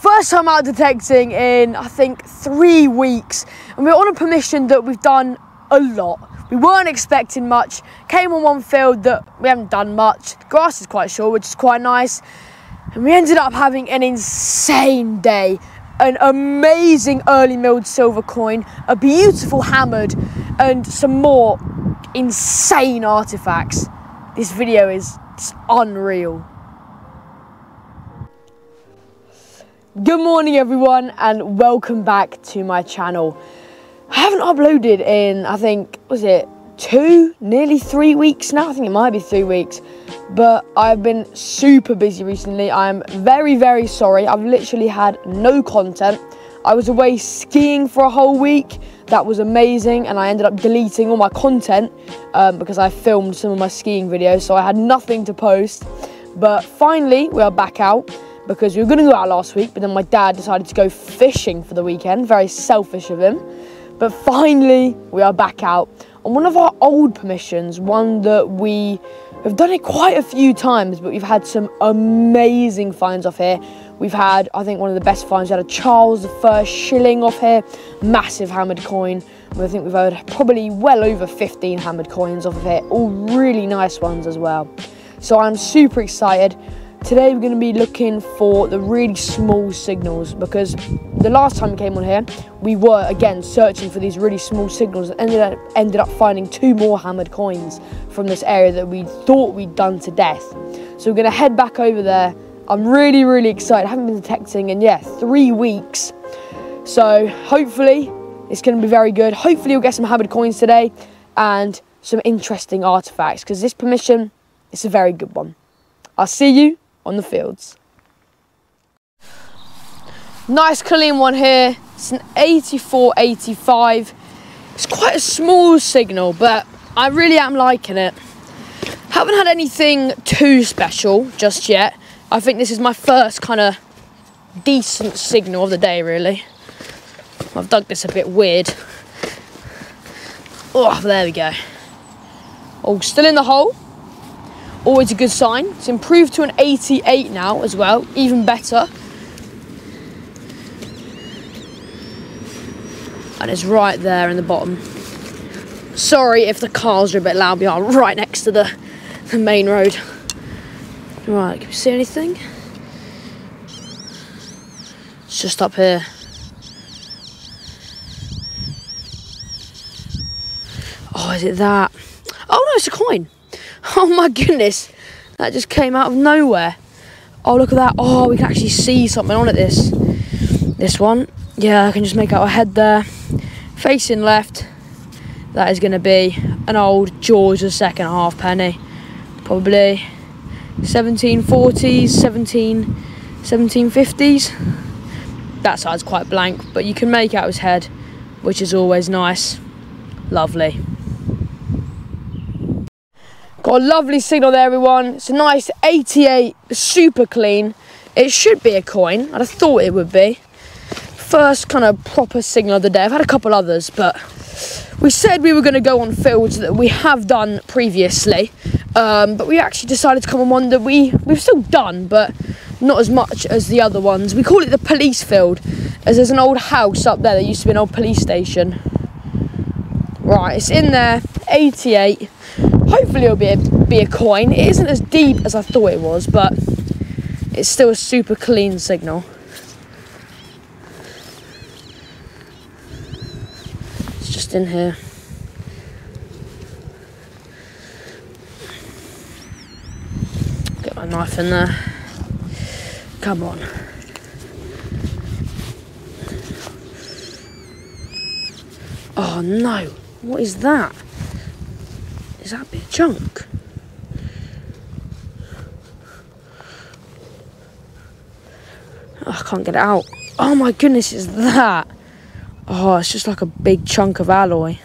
First time out detecting in, I think, 3 weeks. And we're on a permission that we've done a lot. We weren't expecting much. Came on one field that we haven't done much. The grass is quite short, which is quite nice. And we ended up having an insane day. An amazing early milled silver coin, a beautiful hammered, and some more insane artifacts. This video is unreal. Good morning everyone, and welcome back to my channel. I haven't uploaded in, I think, was it nearly 3 weeks now? I think it might be 3 weeks, but I've been super busy recently. I'm very, very sorry. I've literally had no content. I was away skiing for a whole week. That was amazing, and I ended up deleting all my content because I filmed some of my skiing videos, so I had nothing to post. But finally, we are back out, because we were gonna go out last week, but then my dad decided to go fishing for the weekend. Very selfish of him. But finally, we are back out on one of our old permissions, one that we have done it quite a few times, but we've had some amazing finds off here. We've had, I think, one of the best finds. We had a Charles I shilling off here, massive hammered coin. I think we've had probably well over 15 hammered coins off of here, all really nice ones as well. So I'm super excited. Today we're going to be looking for the really small signals, because the last time we came on here, we were again searching for these really small signals and ended up finding 2 more hammered coins from this area that we thought we'd done to death. So we're going to head back over there. I'm really, really excited. I haven't been detecting in, yeah, 3 weeks. So hopefully it's going to be very good. Hopefully we'll get some hammered coins today and some interesting artifacts, because this permission is a very good one. I'll see you on the fields. Nice clean one here. It's an 8485. It's quite a small signal, but I really am liking it. Haven't had anything too special just yet. I think this is my first kind of decent signal of the day, really. I've dug this a bit weird. Oh, there we go. Oh, still in the hole. Always a good sign. It's improved to an 88 now as well, even better. And it's right there in the bottom. Sorry if the cars are a bit loud. We are right next to the main road. Right, can we see anything? It's just up here. Oh, is it that? Oh no, it's a coin. Oh my goodness, that just came out of nowhere. Oh, look at that. Oh, we can actually see something on it. This one, yeah, I can just make out a head there. Facing left, that is going to be an old George II half penny, probably 1740s, 1750s. That side's quite blank, but you can make out his head, which is always nice. Lovely. Got a lovely signal there, everyone. It's a nice 88, super clean. It should be a coin. I'd have thought it would be. First kind of proper signal of the day. I've had a couple others, but we said we were going to go on fields that we have done previously, but we actually decided to come on one that we've still done, but not as much as the other ones. We call it the police field, as there's an old house up there that used to be an old police station. Right, it's in there, 88. Hopefully it'll be a coin. It isn't as deep as I thought it was, but it's still a super clean signal. It's just in here. Get my knife in there. Come on. Oh no, what is that? Is that a bit of junk? Oh, I can't get it out. Oh my goodness, is that? Oh, it's just like a big chunk of alloy.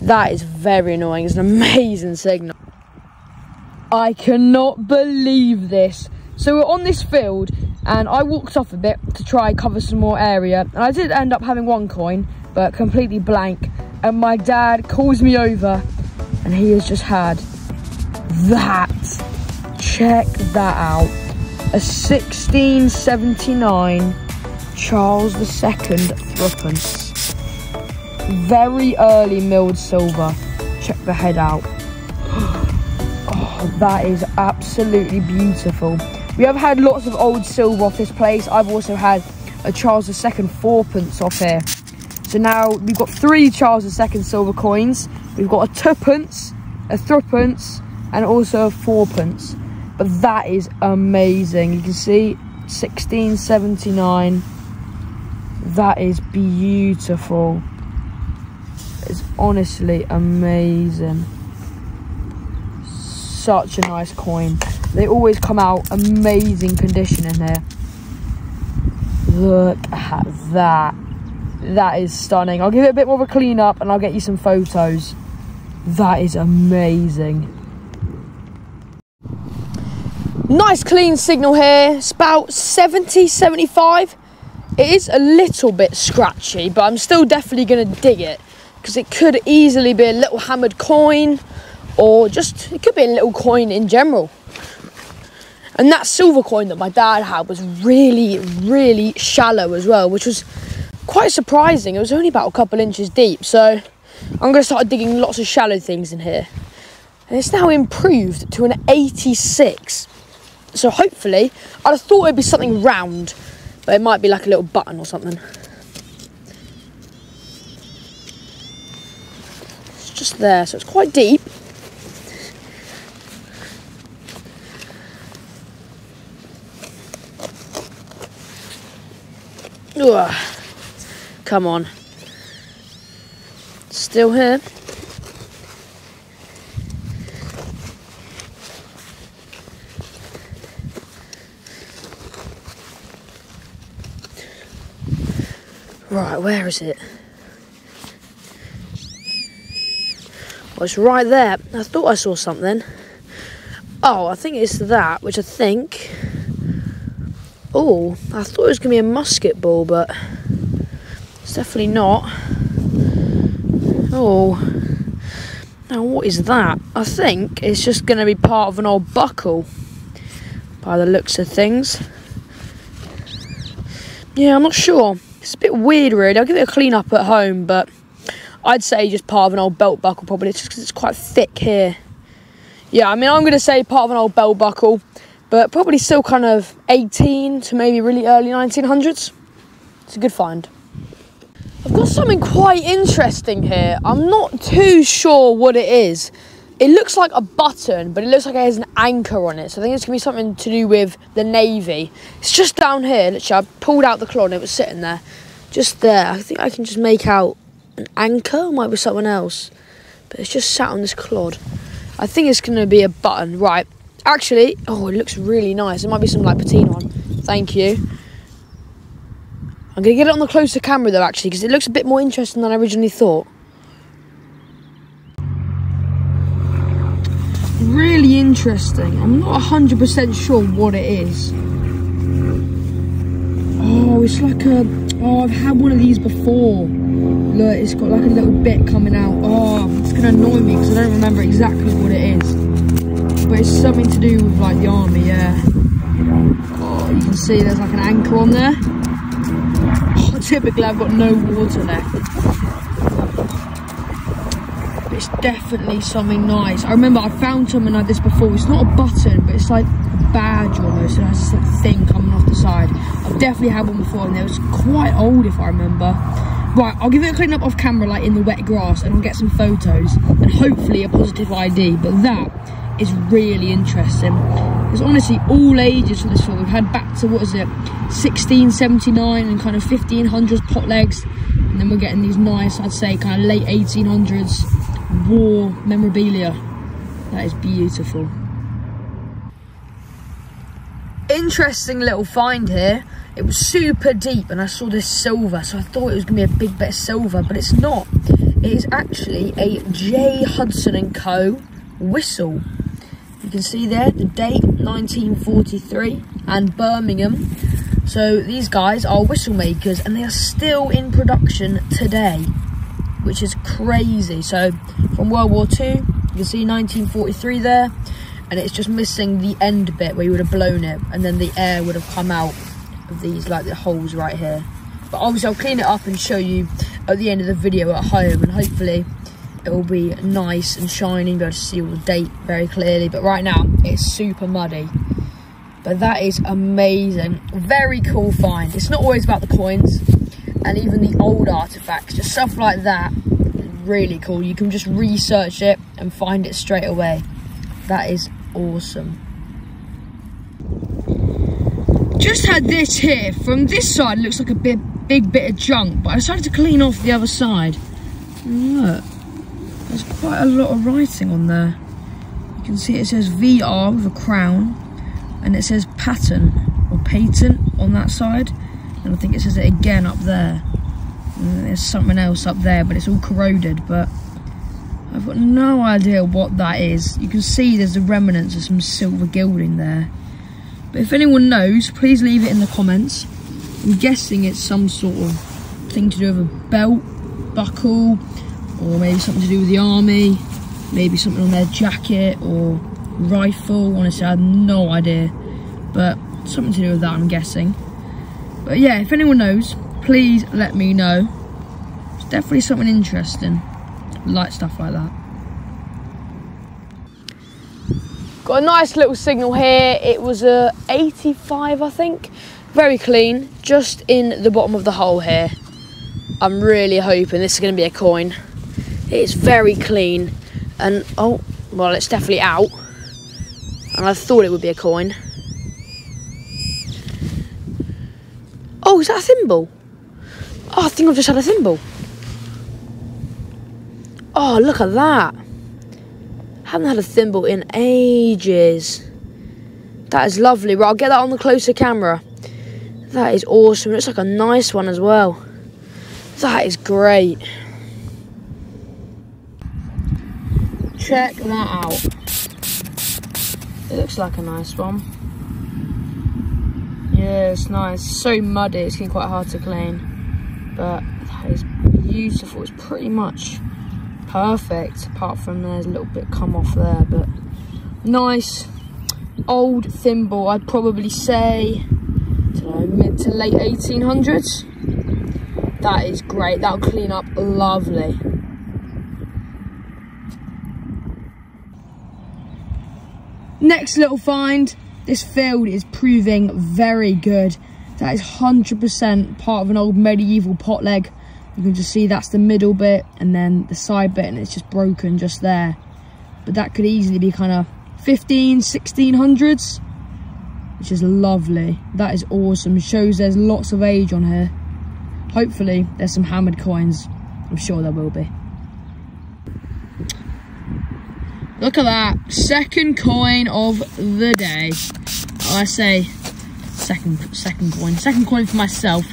That is very annoying. It's an amazing signal. I cannot believe this. So we're on this field, and I walked off a bit to try and cover some more area. And I did end up having 1 coin, but completely blank. And my dad calls me over, and he has just had that. Check that out. A 1679 Charles II threepence. Very early milled silver. Check the head out. Oh, that is absolutely beautiful. We have had lots of old silver off this place. I've also had a Charles II fourpence off here. So now we've got three Charles II silver coins. We've got a twopence, a threepence, and also a fourpence. But that is amazing. You can see 1679. That is beautiful. It's honestly amazing. Such a nice coin. They always come out amazing condition in here. Look at that. That is stunning. I'll give it a bit more of a clean up and I'll get you some photos. That is amazing. Nice clean signal here. It's about 70, 75. It is a little bit scratchy, but I'm still definitely going to dig it because it could easily be a little hammered coin, or just it could be a little coin in general. And that silver coin that my dad had was really, really shallow as well, which was quite surprising. It was only about a couple inches deep. So I'm going to start digging lots of shallow things in here. And it's now improved to an 86. So hopefully, I'd have thought it'd be something round, but it might be like a little button or something. It's just there, so it's quite deep. Ugh. Come on. Still here. Right, where is it? Well, it's right there. I thought I saw something. Oh, I think it's that, which I think... Oh, I thought it was going to be a musket ball, but it's definitely not. Oh, now what is that? I think it's just going to be part of an old buckle, by the looks of things. Yeah, I'm not sure. It's a bit weird, really. I'll give it a clean up at home, but I'd say just part of an old belt buckle, probably. It's just because it's quite thick here. Yeah, I mean, I'm going to say part of an old belt buckle, but probably still kind of 18 to maybe really early 1900s. It's a good find. I've got something quite interesting here. I'm not too sure what it is. It looks like a button, but it looks like it has an anchor on it. So I think it's going to be something to do with the Navy. It's just down here. Literally, I pulled out the claw and it was sitting there. Just there. I think I can just make out an anchor. It might be something else. But it's just sat on this clod. I think it's going to be a button. Right. Actually, oh, it looks really nice. It might be some like patina on. Thank you. I'm going to get it on the closer camera though, actually, because it looks a bit more interesting than I originally thought. Really interesting. I'm not 100% sure what it is. Oh, it's like a... Oh, I've had one of these before. Look, it's got like a little bit coming out. Oh, it's going to annoy me because I don't remember exactly what it is. But it's something to do with like the army, yeah. Oh, you can see there's like an anchor on there. Oh, typically I've got no water left. It's definitely something nice. I remember I found something like this before. It's not a button, but it's like a badge almost. And it has this like thing coming off the side. I've definitely had one before and it was quite old if I remember. Right, I'll give it a clean up off camera, like in the wet grass, and I'll get some photos and hopefully a positive ID. But that is really interesting. It's honestly all ages for this one. We've had back to, what is it, 1679 and kind of 1500s pot legs, and then we're getting these nice, I'd say, kind of late 1800s war memorabilia. That is beautiful. Interesting little find here. It was super deep and I saw this silver, so I thought it was gonna be a big bit of silver, but it's not. It is actually a J. Hudson & Co. whistle. You can see there the date, 1943, and Birmingham. So these guys are whistle makers and they are still in production today, which is crazy. So from World War II, you can see 1943 there, and it's just missing the end bit where you would have blown it, and then the air would have come out of these, like, the holes right here. But obviously I'll clean it up and show you at the end of the video at home, and hopefully it will be nice and shiny and be able to see all the date very clearly. But right now it's super muddy. But that is amazing, very cool find. It's not always about the coins, and even the old artifacts, just stuff like that, really cool. You can just research it and find it straight away. That is awesome. Just had this here. From this side it looks like a big bit of junk, but I decided to clean off the other side. Look, there's quite a lot of writing on there. You can see it says VR with a crown, and it says patent or patent on that side, and I think it says it again up there. And there's something else up there, but it's all corroded, but I've got no idea what that is. You can see there's the remnants of some silver gilding there. But if anyone knows, please leave it in the comments. I'm guessing it's some sort of thing to do with a belt, buckle, or maybe something to do with the army, maybe something on their jacket or rifle. Honestly, I have no idea, but something to do with that, I'm guessing. But yeah, if anyone knows, please let me know. It's definitely something interesting. I like stuff like that. Got a nice little signal here. It was a 85, I think. Very clean, just in the bottom of the hole here. I'm really hoping this is going to be a coin. It's very clean, and oh, well, it's definitely out. And I thought it would be a coin. Oh, is that a thimble? Oh, I think I've just had a thimble. Oh, look at that. Haven't had a thimble in ages. That is lovely. Right, I'll get that on the closer camera. That is awesome. It looks like a nice one as well. That is great. Check that out. It looks like a nice one. Yeah, it's nice. So muddy, it's getting quite hard to clean. But that is beautiful. It's pretty much perfect, apart from there's a little bit come off there. But nice old thimble, I'd probably say, I don't know, mid to late 1800s. That is great. That'll clean up lovely. Next little find. This field is proving very good. That is 100% part of an old medieval pot leg. You can just see that's the middle bit and then the side bit, and it's just broken just there. But that could easily be kind of 1600s, which is lovely. That is awesome. It shows there's lots of age on here. Hopefully there's some hammered coins. I'm sure there will be. Look at that, second coin of the day. I say second coin for myself,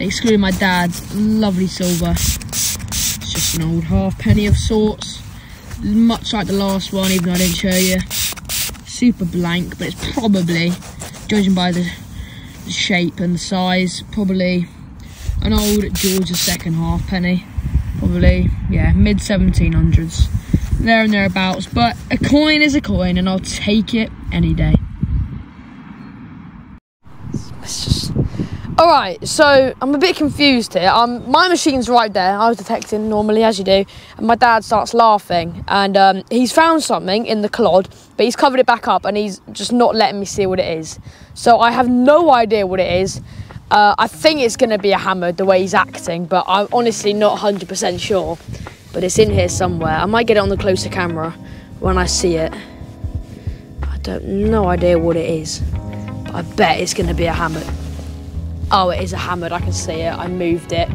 excluding my dad's. Lovely silver. It's just an old half penny of sorts, much like the last one, even though I didn't show you. Super blank, but it's probably, judging by the shape and the size, probably an old George II half penny. Probably, yeah, mid 1700s. There and thereabouts, but a coin is a coin, and I'll take it any day. All right, so I'm a bit confused here. My machine's right there. I was detecting normally, as you do, and my dad starts laughing, and he's found something in the clod, but he's covered it back up, and he's just not letting me see what it is. So I have no idea what it is. I think it's going to be a hammer, the way he's acting, but I'm honestly not 100% sure. But it's in here somewhere. I might get it on the closer camera when I see it. I don't no idea what it is, but I bet it's going to be a hammer. Oh, it is a hammer. I can see it. I moved it.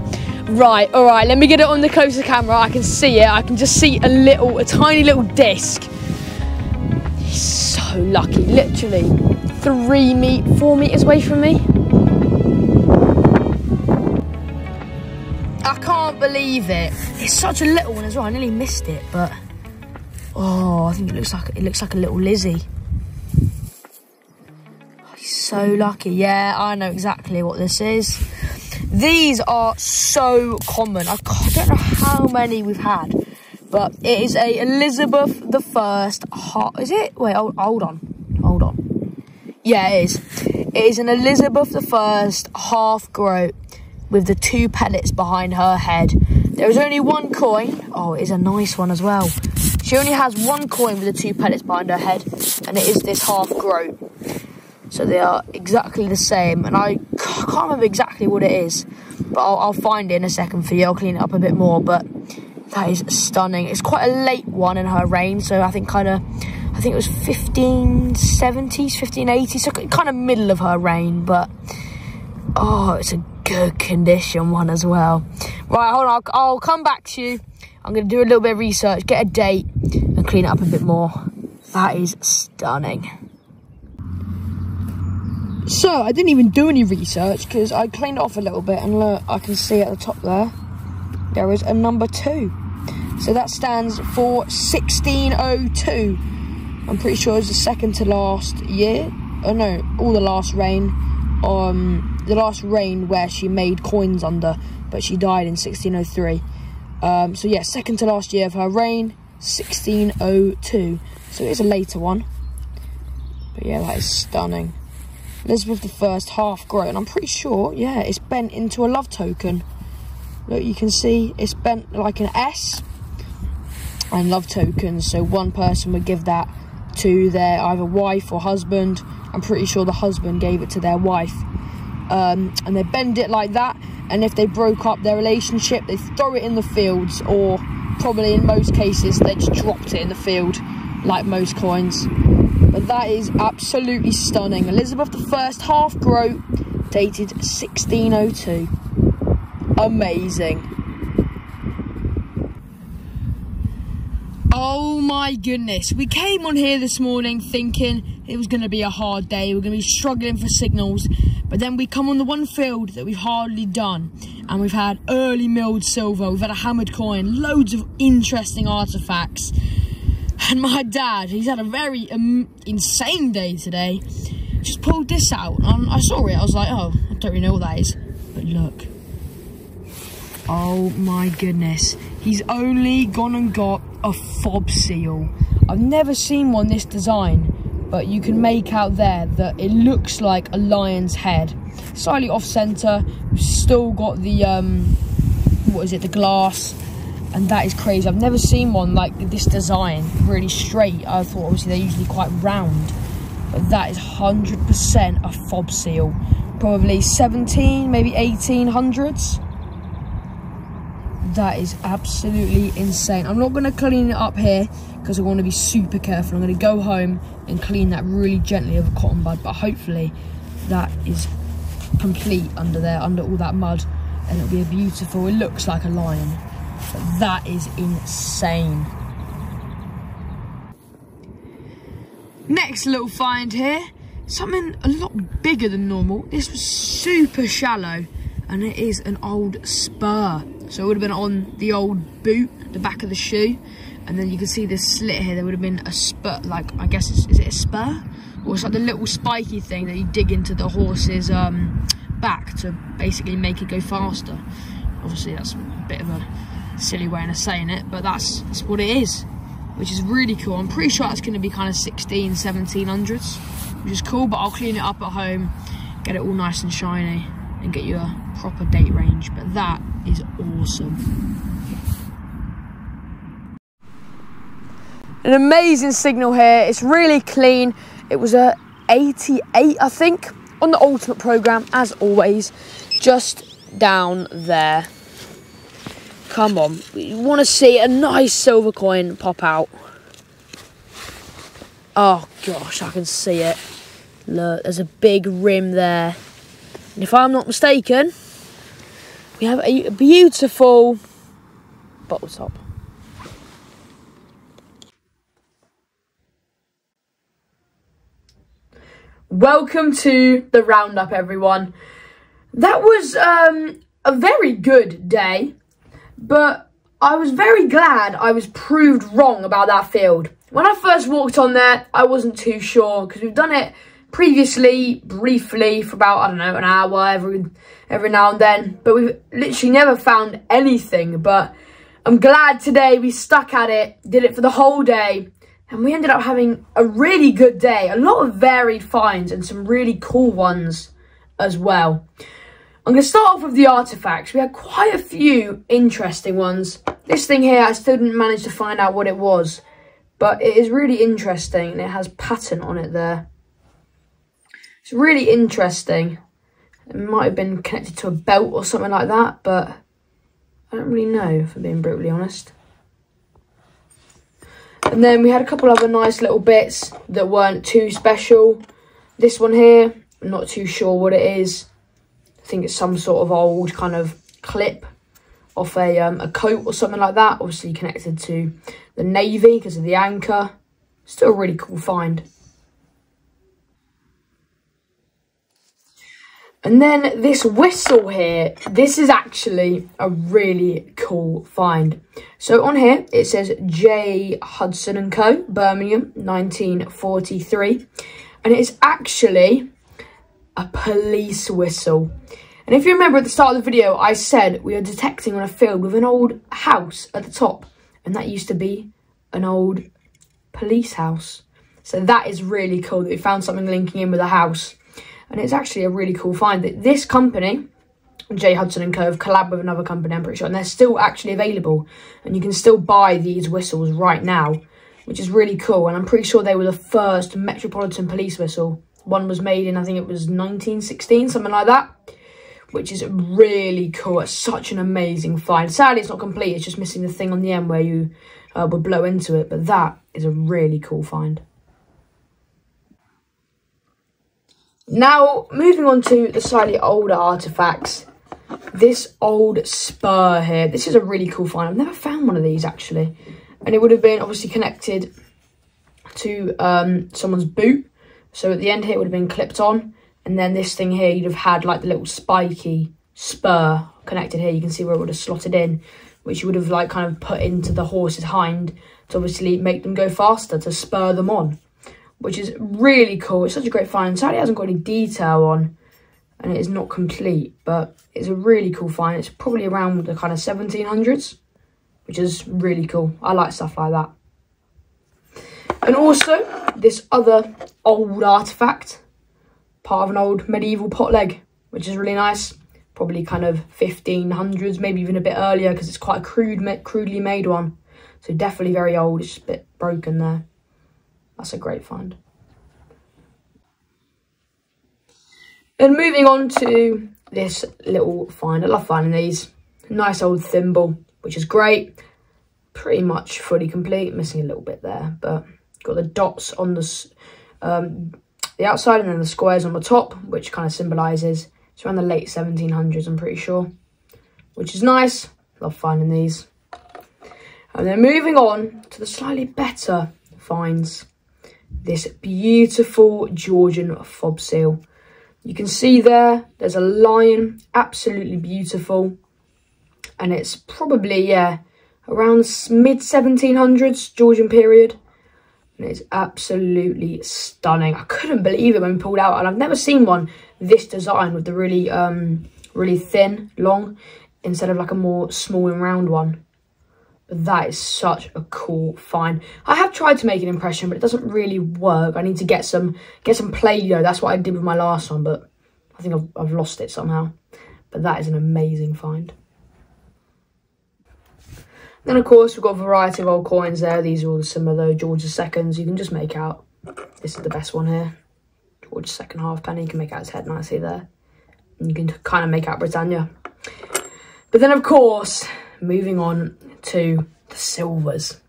Right, all right. Let me get it on the closer camera. I can see it. I can just see a tiny little disc. He's so lucky. Literally 4 meters away from me. I can't believe it. It's such a little one as well. I nearly missed it, but oh, I think it looks like a little Lizzie. Oh, he's so lucky. Yeah, I know exactly what this is. These are so common. I don't know how many we've had, But it is a Elizabeth I heart. Is it? Wait, hold on. Yeah, it is. It is an Elizabeth I half groat with the two pellets behind her head. There is only one coin. Oh, it is a nice one as well. She only has one coin with the two pellets behind her head, and it is this half groat. So they are exactly the same, and I can't remember exactly what it is, but I'll find it in a second for you. I'll clean it up a bit more, but that is stunning. It's quite a late one in her reign, so I think it was 1570s, 1580s, so kind of middle of her reign, but oh, it's a good condition one as well. Right, hold on, I'll come back to you. I'm going to do a little bit of research, get a date, and clean it up a bit more. That is stunning. So, I didn't even do any research because I cleaned it off a little bit, and look, I can see at the top there, there is a number 2. So that stands for 1602. I'm pretty sure it's the second to last year. Oh no, all the last reign. The last reign where she made coins under, but she died in 1603. So yeah, second to last year of her reign, 1602. So it is a later one. But yeah, that is stunning. Elizabeth I half grown, and I'm pretty sure, yeah, it's bent into a love token. Look, you can see it's bent like an S, and love tokens, so one person would give that to their either wife or husband. I'm pretty sure the husband gave it to their wife. And they bend it like that, and if they broke up their relationship, they throw it in the fields, or probably in most cases, they just dropped it in the field, like most coins. But that is absolutely stunning. Elizabeth I half groat, dated 1602. Amazing. Oh my goodness, we came on here this morning thinking it was going to be a hard day, we were going to be struggling for signals, but then we come on the one field that we've hardly done, and we've had early milled silver, we've had a hammered coin, loads of interesting artifacts. And my dad, he's had a very insane day today, just pulled this out, and I saw it, I was like, oh, I don't really know what that is, but look. Oh my goodness, he's only gone and got a fob seal. I've never seen one this design, but you can make out there that it looks like a lion's head. Slightly off centre, we've still got the, the glass. And that is crazy. I've never seen one like this design, really straight. I thought obviously they're usually quite round, but that is 100% a fob seal. Probably 17, maybe 1800s. That is absolutely insane. I'm not going to clean it up here because I want to be super careful. I'm going to go home and clean that really gently with a cotton bud, but hopefully that is complete under there, under all that mud, and it'll be a beautiful, it looks like a lion. That is insane. Next little find here, something a lot bigger than normal. This was super shallow, and it is an old spur. So it would have been on the old boot, the back of the shoe, and then you can see this slit here. There would have been a spur, like I guess it's, is it a spur? Or it's like the little spiky thing that you dig into the horse's back to basically make it go faster. Obviously, that's a bit of a silly way of saying it, but that's what it is, which is really cool. I'm pretty sure that's going to be kind of 1600s, 1700s, which is cool, but I'll clean it up at home, get it all nice and shiny, and get you a proper date range. But that is awesome. An amazing signal here. It's really clean. It was a 88, I think, on the ultimate program, as always, just down there. Come on, we want to see a nice silver coin pop out. Oh gosh, I can see it. Look, there's a big rim there, and if I'm not mistaken, we have a beautiful bottle top. Welcome to the roundup, everyone. That was a very good day, but I was very glad I was proved wrong about that field. When I first walked on there, I wasn't too sure, because we've done it previously, briefly, for about, I don't know, an hour every now and then, but we've literally never found anything. But I'm glad today we stuck at it, did it for the whole day, and we ended up having a really good day. A lot of varied finds and some really cool ones as well. I'm going to start off with the artifacts. We had quite a few interesting ones. This thing here, I still didn't manage to find out what it was, but it is really interesting, and it has pattern on it there. It's really interesting. It might have been connected to a belt or something like that, but I don't really know, if I'm being brutally honest. And then we had a couple other nice little bits that weren't too special. This one here, I'm not too sure what it is. I think it's some sort of old kind of clip off a coat or something like that. Obviously connected to the Navy because of the anchor. Still a really cool find. And then this whistle here, this is actually a really cool find. So on here, it says J. Hudson & Co, Birmingham, 1943. And it's actually a police whistle. And if you remember at the start of the video, I said we are detecting on a field with an old house at the top. And that used to be an old police house. So that is really cool that we found something linking in with a house. And it's actually a really cool find that this company, J. Hudson & Co, have collabed with another company, I'm pretty sure, and they're still actually available. And you can still buy these whistles right now, which is really cool. And I'm pretty sure they were the first Metropolitan Police whistle. One was made in, I think it was 1916, something like that, which is really cool. It's such an amazing find. Sadly, it's not complete. It's just missing the thing on the end where you would blow into it. But that is a really cool find. Now, moving on to the slightly older artifacts. This old spur here. This is a really cool find. I've never found one of these, actually. And it would have been obviously connected to someone's boot. So at the end here, it would have been clipped on. And then this thing here, you'd have had like the little spiky spur connected here. You can see where it would have slotted in, which you would have like kind of put into the horse's hind to obviously make them go faster, to spur them on. Which is really cool. It's such a great find. Sadly, it hasn't got any detail on, and it is not complete, but it's a really cool find. It's probably around the kind of 1700s, which is really cool. I like stuff like that. And also, this other old artifact, part of an old medieval pot leg, which is really nice. Probably kind of 1500s, maybe even a bit earlier, because it's quite a crudely made one. So definitely very old. It's just a bit broken there. That's a great find. And moving on to this little find. I love finding these. Nice old thimble, which is great. Pretty much fully complete. Missing a little bit there, but got the dots on the outside and then the squares on the top, which kind of symbolises it's around the late 1700s, I'm pretty sure, which is nice. Love finding these. And then moving on to the slightly better finds. This beautiful Georgian fob seal. You can see there's a lion, absolutely beautiful. And it's probably, yeah, around mid-1700s, Georgian period. And it's absolutely stunning. I couldn't believe it when pulled out. And I've never seen one this design with the really, really thin, long, instead of like a more small and round one. That is such a cool find. I have tried to make an impression, but it doesn't really work. I need to get some Play-Doh. That's what I did with my last one, but I think I've lost it somehow. But that is an amazing find. Then, of course, we've got a variety of old coins there. These are all similar, though. George II's. You can just make out. This is the best one here. George II halfpenny. You can make out his head nicely there. And you can kind of make out Britannia. But then, of course, moving on to the silvers,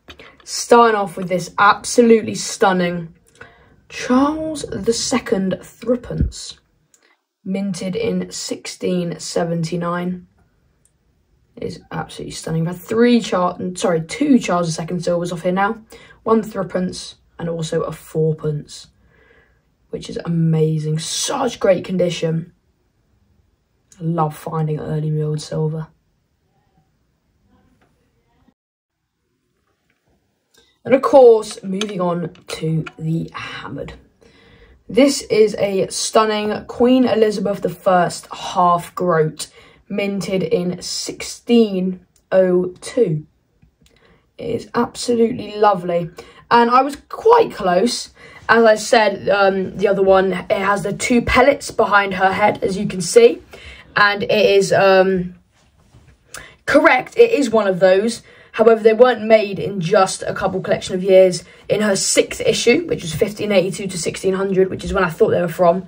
starting off with this absolutely stunning Charles II threepence, minted in 1679. It is absolutely stunning. We've had two Charles II silvers off here now, one threepence and also a fourpence, which is amazing. Such great condition. I love finding early milled silver. And of course, moving on to the hammered. This is a stunning Queen Elizabeth I half groat, minted in 1602. It's absolutely lovely. And I was quite close. As I said, the other one, it has the two pellets behind her head, as you can see. And it is correct, it is one of those. However, they weren't made in just a couple collection of years. In her 6th issue, which was 1582 to 1600, which is when I thought they were from,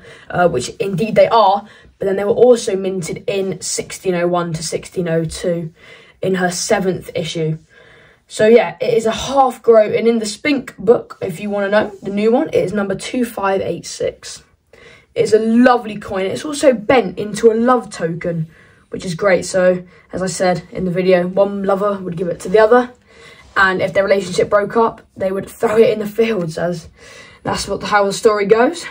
which indeed they are, but then they were also minted in 1601 to 1602 in her 7th issue. So yeah, it is a half grow, and in the Spink book, if you want to know, the new one, it is number 2586. It's a lovely coin. It's also bent into a love token, which is great. So, as I said in the video, one lover would give it to the other, and if their relationship broke up, they would throw it in the fields, as that's how the story goes.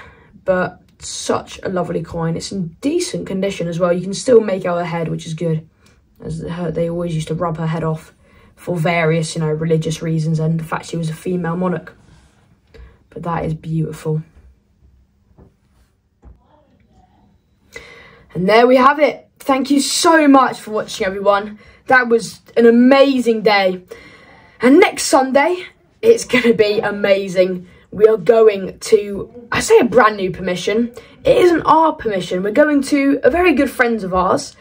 But such a lovely coin. It's in decent condition as well. You can still make out her head, which is good, as they always used to rub her head off for various, you know, religious reasons, and the fact she was a female monarch. But that is beautiful. And there we have it. Thank you so much for watching, everyone. That was an amazing day. And next Sunday, it's going to be amazing. We are going to, I say a brand new permission. It isn't our permission. We're going to a very good friend of ours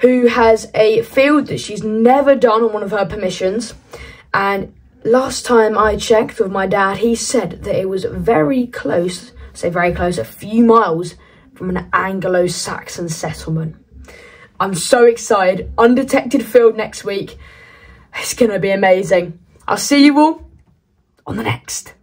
who has a field that she's never done on one of her permissions. And last time I checked with my dad, he said that it was very close, I say very close, a few miles from an Anglo-Saxon settlement. I'm so excited. Undetected field next week. It's going to be amazing. I'll see you all on the next.